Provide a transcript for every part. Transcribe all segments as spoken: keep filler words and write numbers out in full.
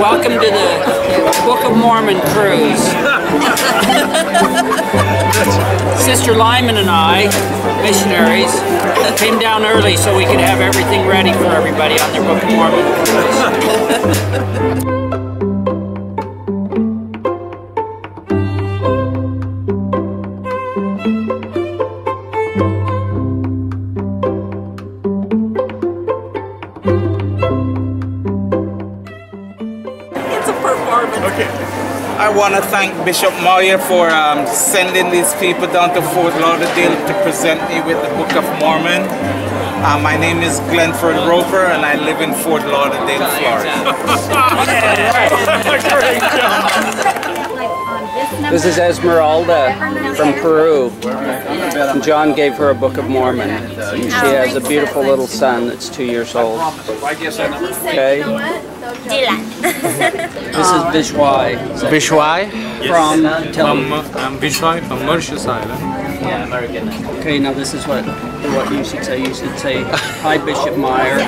Welcome to the Book of Mormon cruise. Sister Lyman and I, missionaries, came down early so we could have everything ready for everybody on their Book of Mormon cruise. I want to thank Bishop Meyer for um, sending these people down to Fort Lauderdale to present me with the Book of Mormon. Uh, my name is Glenford Roper and I live in Fort Lauderdale, Florida. This is Esmeralda from Peru. And John gave her a Book of Mormon. She has a beautiful little son that's two years old. Okay. This is Bishwai. Bishwai? Yes. From I'm Bishwai from Mauritius Island. Yeah, American. Okay, now this is what what you should say. You should say, "Hi, Bishop Meyer.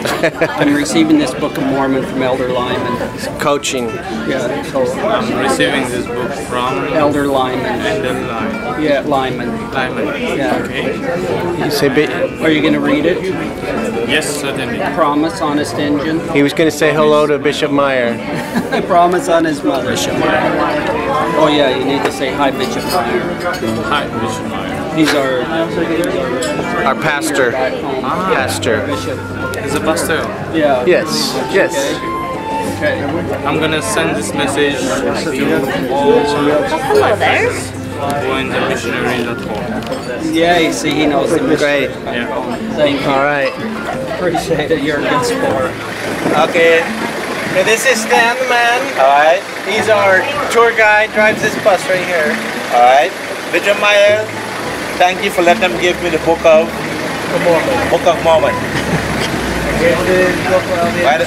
I'm receiving this Book of Mormon from Elder Lyman." It's coaching. Yeah. So I'm receiving this book from Elder Lyman. Elder Lyman. Yeah, Lyman. Lyman. Yeah. Okay. You say, "Are you going to read it?" Yes, certainly. Promise, honest engine. He was going to say hello to Bishop Meyer. I promise on his mother. Bishop Meyer. Oh yeah, you need to say hi, Bishop Meyer. Hi, Bishop Meyer. He's our our pastor. Ah, pastor. Bishop. He's a pastor. Yeah. Yes. Yes. Okay. Okay. I'm gonna send this message to all. Hello there. Going to missionary dot com. Yeah, you see, he knows the missionary. Great. Yeah. Thank you. All right. Appreciate it. You're a good sport. Okay. So this is Stan the man. All right. He's our tour guide. Drives this bus right here. All right. Bishop Meyer, thank you for letting them give me the Book of Mormon. Book of Mormon. Right,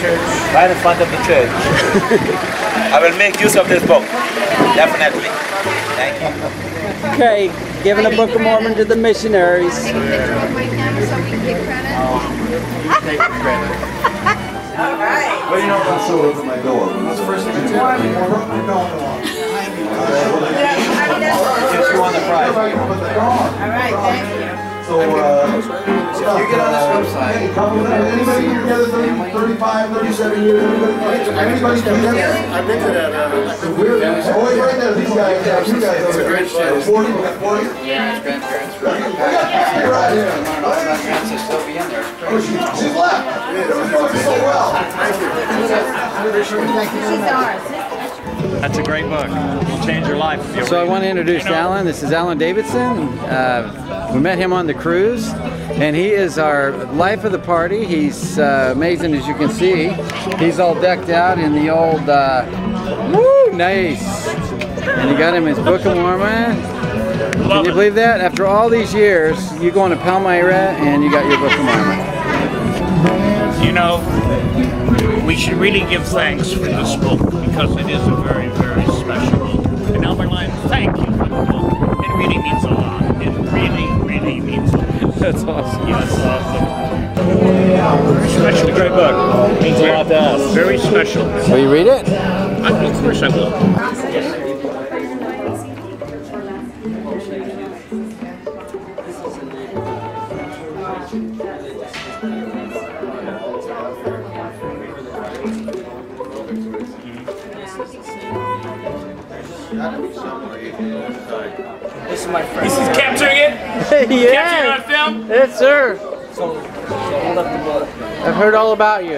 right in front of the church. I will make use of this book. Definitely. Okay, giving a Book of Mormon to the missionaries. Take Alright, so uh, you get on this website. Anybody together thirty-five, thirty-seven years? Anybody together? I've been to that. Uh, we're always right there. These guys, you guys over there. forty, forty. Yeah, his grandparents were. She's left. It works so well. Thank you. She's ours. That's a great book. It'll change your life. If you're so ready. I want to introduce you know. Alan. This is Alan Davidson. Uh, we met him on the cruise, and he is our life of the party. He's uh, amazing, as you can see. He's all decked out in the old, uh, woo, nice. And he got him his Book of Mormon. Can you believe that? After all these years, you go into Palmyra, and you got your Book of Mormon. You know, we should really give thanks for this book. Because it is a very, very special book. And Albert Lyon, thank you for the book. It really means a lot. It really, really means a lot. That's awesome. Yes. That's awesome. Very special. It's a great book. It means a lot to us. Very special. Will you read it? I, of course I will. Yes. This is my friend. This is capturing it? Yeah. Capturing on film? Yes, sir. So, hold up the book. I've heard all about you.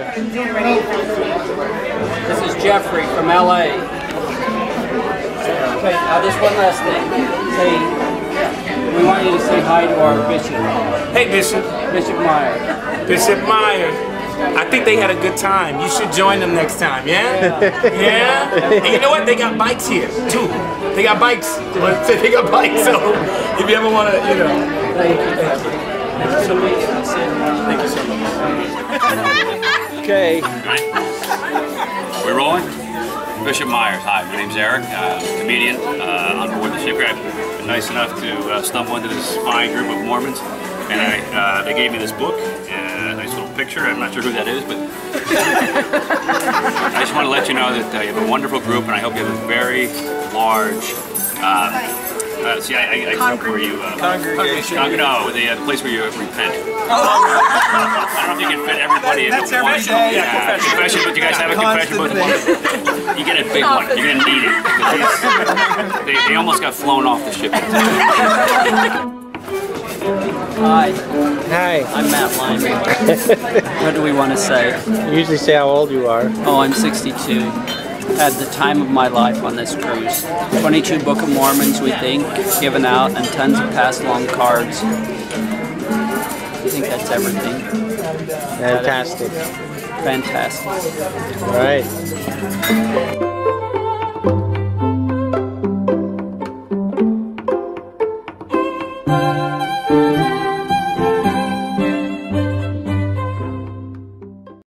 This is Jeffrey from L A. Okay, now just one last thing. Say, we want you to say hi to our bishop. Hey, Bishop. Bishop Meyer. Bishop Meyer. I think they had a good time. You should join them next time, yeah? Yeah? And you know what? They got bikes here, too. They got bikes. They got bikes, so if you ever want to, you know. Thank you. Thank you so much. Thank you so much. Okay. Right. We're rolling. Bishop Myers. Hi, my name's Eric. I'm a comedian uh, on board the shipwreck. Been nice enough to uh, stumble into this fine group of Mormons, and I, uh, they gave me this book, and a nice little picture. I'm not sure who that is, but I just want to let you know that uh, you have a wonderful group, and I hope you have a very large. Uh, Uh, see, I, I, I took where you... Uh, Congregation. Con no, the uh, place where you repent. Oh. I don't know if you can fit everybody that, into one. That's every day. Yeah, confession. confession, but you guys have a confession. But you get a big one. You're going to need it. They, they almost got flown off the ship. Hi. Hi. I'm Matt Limey. What do we want to say? You usually say how old you are. Oh, I'm sixty-two. Had the time of my life on this cruise. twenty-two Book of Mormons, we think, given out, and tons of pass-along cards. I think that's everything. Fantastic. Fantastic. All right.